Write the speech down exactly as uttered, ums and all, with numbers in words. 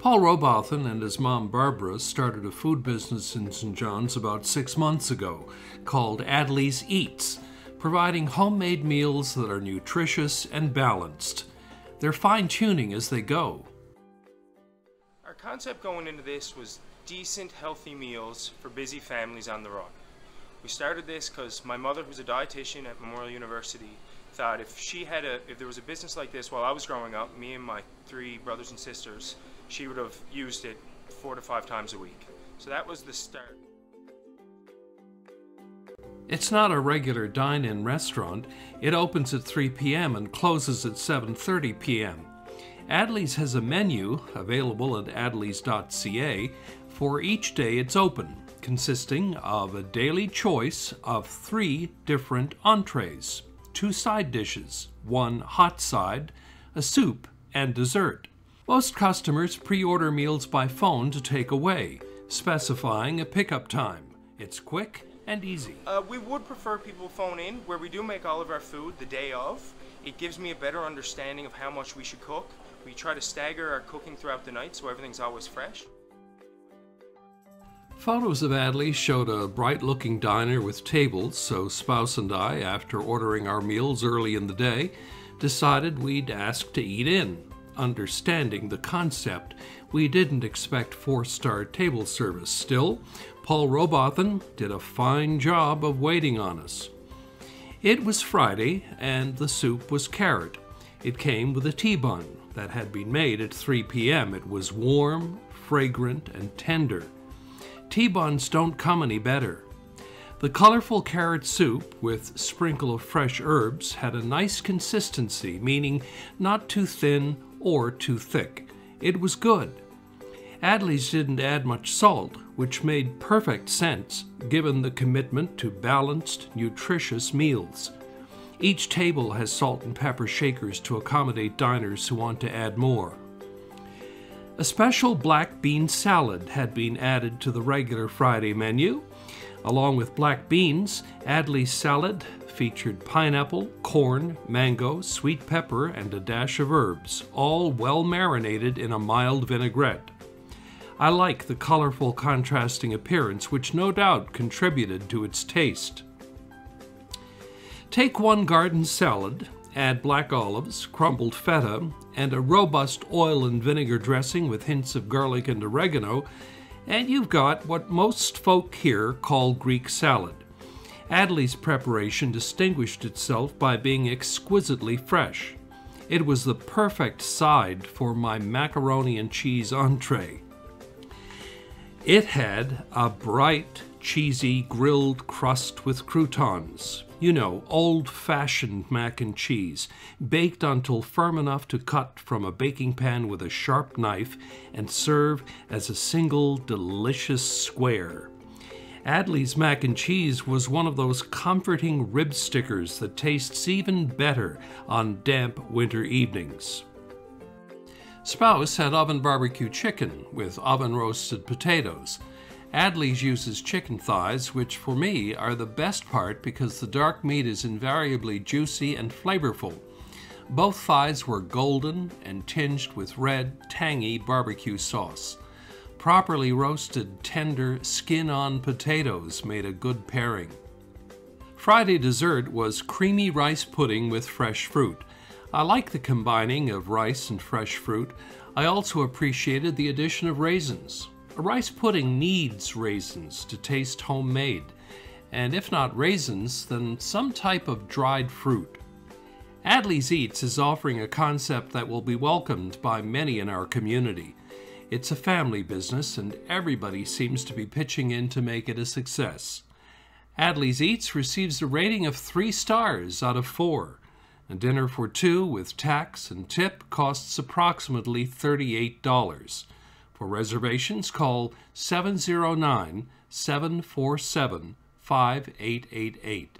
Paul Robotham and his mom Barbara started a food business in Saint John's about six months ago called Adley's Eats, providing homemade meals that are nutritious and balanced. They're fine-tuning as they go. Our concept going into this was decent, healthy meals for busy families on the run. We started this because my mother, who's a dietitian at Memorial University, thought if she had a, if there was a business like this while I was growing up, me and my three brothers and sisters, she would have used it four to five times a week. So that was the start. It's not a regular dine-in restaurant. It opens at three p m and closes at seven thirty p m Adley's has a menu, available at adleys dot c a, for each day it's open, consisting of a daily choice of three different entrees, two side dishes, one hot side, a soup, and dessert. Most customers pre-order meals by phone to take away, specifying a pickup time. It's quick and easy. Uh, we would prefer people phone in, where we do make all of our food the day of. It gives me a better understanding of how much we should cook. We try to stagger our cooking throughout the night so everything's always fresh. Photos of Adley showed a bright-looking diner with tables, so spouse and I, after ordering our meals early in the day, decided we'd ask to eat in. Understanding the concept, we didn't expect four-star table service. Still, Paul Robotham did a fine job of waiting on us. It was Friday, and the soup was carrot. It came with a tea bun that had been made at three p m It was warm, fragrant, and tender. Tea buns don't come any better. The colorful carrot soup with sprinkle of fresh herbs had a nice consistency, meaning not too thin or too thick. It was good. Adley's didn't add much salt, which made perfect sense given the commitment to balanced, nutritious meals. Each table has salt and pepper shakers to accommodate diners who want to add more. A special black bean salad had been added to the regular Friday menu. Along with black beans, Adley's salad featured pineapple, corn, mango, sweet pepper, and a dash of herbs, all well marinated in a mild vinaigrette. I like the colorful contrasting appearance, which no doubt contributed to its taste. Take one garden salad, add black olives, crumbled feta, and a robust oil and vinegar dressing with hints of garlic and oregano, and you've got what most folk here call Greek salad. Adley's preparation distinguished itself by being exquisitely fresh. It was the perfect side for my macaroni and cheese entree. It had a bright, cheesy grilled crust with croutons. You know, old-fashioned mac and cheese, baked until firm enough to cut from a baking pan with a sharp knife and serve as a single delicious square. Adley's mac and cheese was one of those comforting rib stickers that tastes even better on damp winter evenings. Spouse had oven barbecue chicken with oven-roasted potatoes. Adley's uses chicken thighs, which for me are the best part because the dark meat is invariably juicy and flavorful. Both thighs were golden and tinged with red, tangy barbecue sauce. Properly roasted, tender, skin-on potatoes made a good pairing. Friday dessert was creamy rice pudding with fresh fruit. I like the combining of rice and fresh fruit. I also appreciated the addition of raisins. A rice pudding needs raisins to taste homemade, and if not raisins, then some type of dried fruit. Adley's Eats is offering a concept that will be welcomed by many in our community. It's a family business, and everybody seems to be pitching in to make it a success. Adley's Eats receives a rating of three stars out of four. A dinner for two with tax and tip costs approximately thirty-eight dollars. For reservations, call seven zero nine, seven four seven, five eight eight eight.